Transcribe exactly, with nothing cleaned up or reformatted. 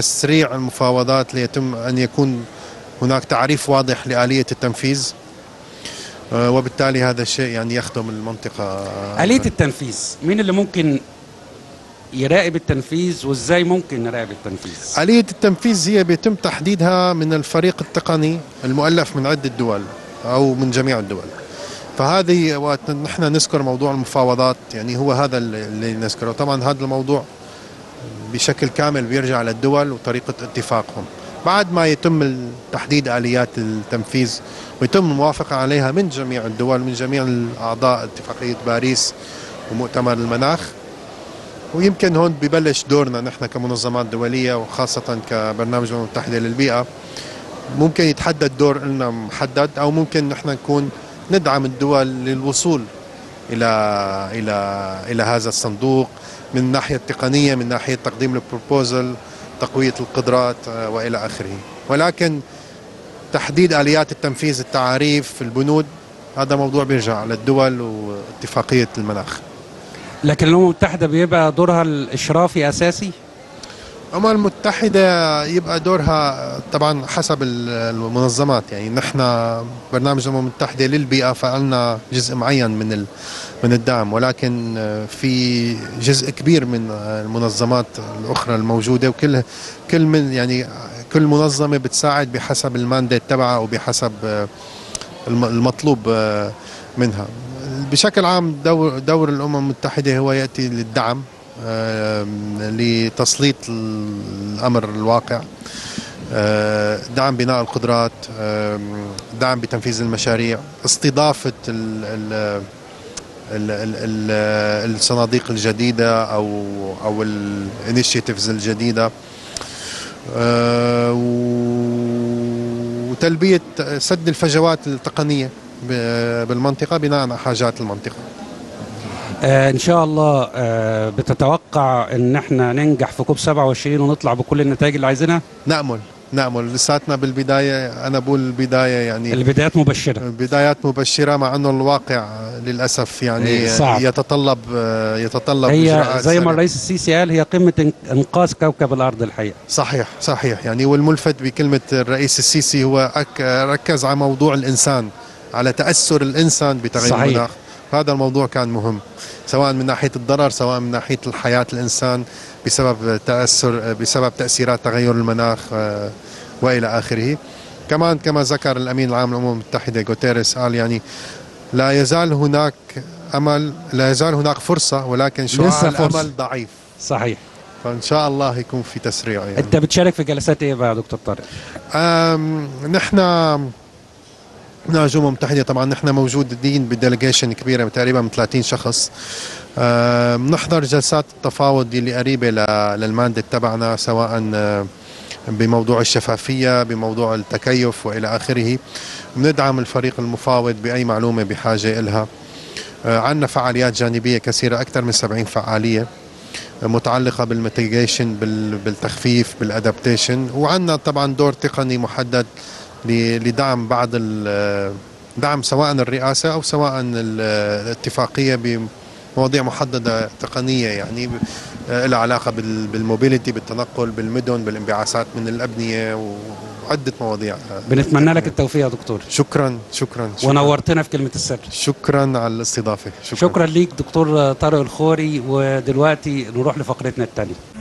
تسريع المفاوضات ليتم أن يكون هناك تعريف واضح لآلية التنفيذ، وبالتالي هذا الشيء يعني يخدم المنطقة. آلية التنفيذ، مين اللي ممكن يراقب التنفيذ وإزاي ممكن نراقب التنفيذ؟ آلية التنفيذ هي بيتم تحديدها من الفريق التقني المؤلف من عدة دول أو من جميع الدول. فهذه وقت نحن نذكر موضوع المفاوضات يعني هو هذا اللي نذكره. طبعا هذا الموضوع بشكل كامل بيرجع للدول وطريقة اتفاقهم بعد ما يتم تحديد آليات التنفيذ ويتم الموافقة عليها من جميع الدول، من جميع الأعضاء اتفاقية باريس ومؤتمر المناخ. ويمكن هون ببلش دورنا نحن كمنظمات دولية، وخاصة كبرنامج الأمم المتحدة للبيئة. ممكن يتحدد دور لنا محدد، أو ممكن نحن نكون ندعم الدول للوصول إلى إلى إلى هذا الصندوق من ناحية تقنية، من ناحية تقديم البروبوزل، تقوية القدرات وإلى آخره. ولكن تحديد آليات التنفيذ، التعاريف، البنود، هذا موضوع بيرجع للدول واتفاقية المناخ. لكن الأمم المتحدة بيبقى دورها الإشرافي أساسي؟ الأمم المتحدة يبقى دورها طبعا حسب المنظمات. يعني نحن برنامج الأمم المتحدة للبيئة فعلنا جزء معين من من الدعم، ولكن في جزء كبير من المنظمات الأخرى الموجودة، وكل كل من يعني كل منظمة بتساعد بحسب المانديت تبعها وبحسب المطلوب منها. بشكل عام دور دور الأمم المتحدة هو يأتي للدعم، لتسليط الأمر الواقع، دعم بناء القدرات، دعم بتنفيذ المشاريع، استضافة الصناديق الجديدة أو أو الانيشيتيفز الجديدة، وتلبية سد الفجوات التقنية بالمنطقة بناء على حاجات المنطقة. ان شاء الله بتتوقع ان احنا ننجح في كوب سبعة وعشرين ونطلع بكل النتائج اللي عايزينها؟ نأمل نأمل لساتنا بالبداية. انا بقول البداية يعني البدايات مبشرة، البدايات مبشرة، مع انه الواقع للاسف يعني صعب. يتطلب يتطلب هي زي ما الرئيس السيسي قال هي قمة انقاذ كوكب الارض الحقيقة. صحيح صحيح. يعني والملفت بكلمة الرئيس السيسي هو ركز على موضوع الانسان، على تأثر الانسان بتغير المناخ. هذا الموضوع كان مهم، سواء من ناحية الضرر، سواء من ناحية الحياة الإنسان بسبب تأثر بسبب تأثيرات تغير المناخ وإلى آخره. كمان كما ذكر الأمين العام للأمم المتحدة غوتيريس، قال يعني لا يزال هناك أمل، لا يزال هناك فرصة، ولكن شعاع الأمل ضعيف. صحيح. فإن شاء الله يكون في تسريع. يعني أنت بتشارك في جلسات إيه بقى يا دكتور طارق؟ نحن نحن الأمم المتحدة طبعا نحن موجودين بديليجيشن كبيرة تقريبا من ثلاثين شخص، بنحضر جلسات التفاوض اللي قريبة للمانديت تبعنا، سواء بموضوع الشفافية، بموضوع التكيف وإلى آخره. بندعم الفريق المفاوض بأي معلومة بحاجة إلها. عندنا فعاليات جانبية كثيرة، أكثر من سبعين فعالية متعلقة بالميتيجيشن، بالتخفيف، بالأدابتيشن. وعندنا طبعا دور تقني محدد لدعم بعض دعم سواء الرئاسة أو سواء الاتفاقية بمواضيع محددة تقنية، يعني لها علاقة بالموبيليتي، بالتنقل، بالمدن، بالانبعاثات من الأبنية، وعدة مواضيع. بنتمنى لك التوفيق يا دكتور. شكرا شكرا, شكرا. ونورتنا في كلمة السر. شكرا على الاستضافة. شكرا, شكرا ليك دكتور طارق الخوري. ودلوقتي نروح لفقرتنا الثانية.